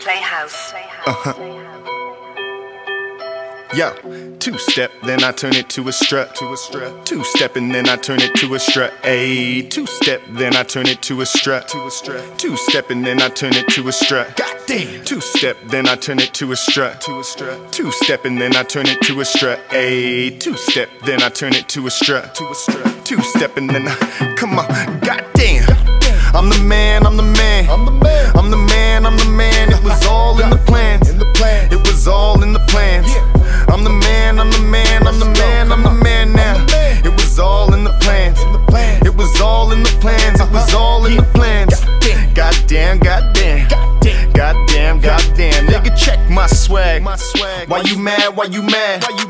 Playhouse. Yeah, two-step, then I turn it to a strut. Two-step, and then I turn it to a strut. Ayy, two-step, then I turn it to a strut. Two-step, and then I turn it to a strut. Goddamn! Two-step, then I turn it to a strut. Two-step, and then I turn it to a strut. Ayy, two-step, then I turn it to a strut. Two-step, and then I... Come on, goddamn! I'm the man, I'm the man. I'm the man, I'm the man, I'm the man. It was all in the plans. It was all in the plans. I'm the man, I'm the man, I'm the man, I'm the man now. It was all in the plans. It was all in the plans. It was all in the plans. Goddamn, goddamn. Goddamn, goddamn. Nigga, check my swag. Why you mad? Why you mad? Why you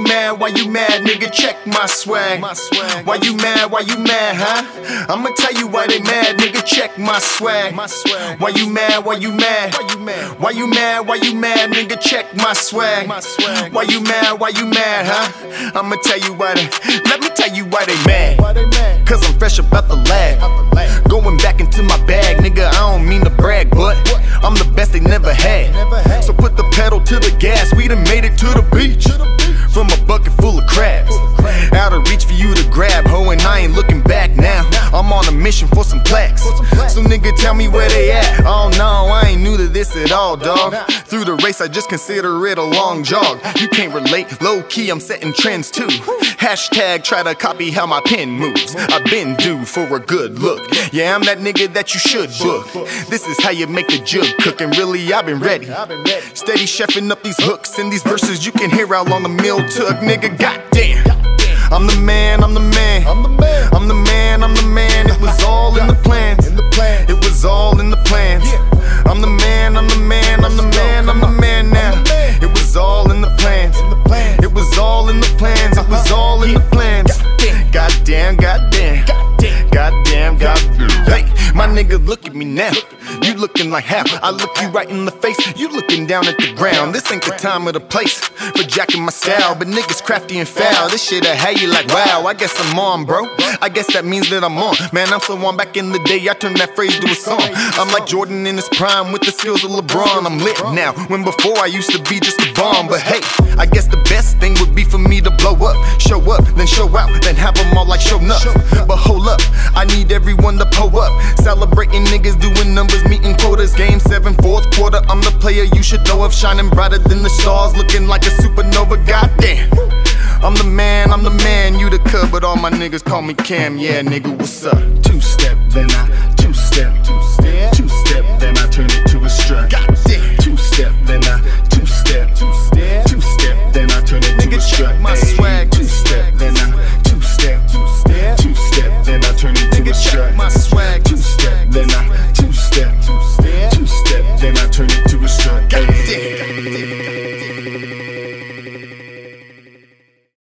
mad? Why you mad? Nigga, check my swag. Why you mad? Why you mad, huh? I'ma tell you why they mad. Nigga, check my swag. Why you mad? Why you mad? Why you mad? Why you mad? Nigga, check my swag. Why you mad? Why you mad, huh? I'ma tell you why they... Let me tell you why they mad. Cause I'm fresh up out the lab. Going back into my bag, nigga, I don't mean to brag, but I'm the best they never had. So put the pedal to the gas, we done made it to the beach. From a bucket full of crabs, out of reach for you to grab, ho, and I ain't looking back now. I'm on a mission for some plaques, so nigga tell me where they at. Oh no, I ain't new to this at all, dog. Through the race I just consider it a long jog. You can't relate, low key I'm setting trends too. Hashtag try to copy how my pen moves. I've been due for a good look. Yeah, I'm that nigga that you should book. This is how you make the jug cook, and really I've been ready. Steady chefing up these hooks and these verses. You can hear how long the meal took, nigga, goddamn. I'm the man, I'm the man. I'm the man, I'm the man. It was all in the plans. It was all in the plans. I'm the man, I'm the man. I'm the man, I'm the man now. It was all in the plans. It was all in the plans. It was all in the plans. Goddamn, goddamn. Goddamn, goddamn. Hey, my nigga, look at me now. You looking like half. I look you right in the face. You looking down at the ground. This ain't the time or the place for jacking my style, but niggas crafty and foul. This shit I had you like wow. I guess I'm on, bro. I guess that means that I'm on. Man, I'm so on. Back in the day, I turned that phrase to a song. I'm like Jordan in his prime with the skills of LeBron. I'm lit now, when before I used to be just a bomb. But hey, I guess the best thing would be for me to blow up, show up, then show out, then have them all like show nuts. But hold up, I need everyone to pull up. Celebrating niggas doing numbers, meeting quotas. Game 7, fourth quarter, I'm the player you should know of. Shining brighter than the stars, looking like a supernova, goddamn. I'm the man, you the cub, but all my niggas call me Cam. Yeah, nigga, what's up? Two-step, then I two-step, then I turn it to a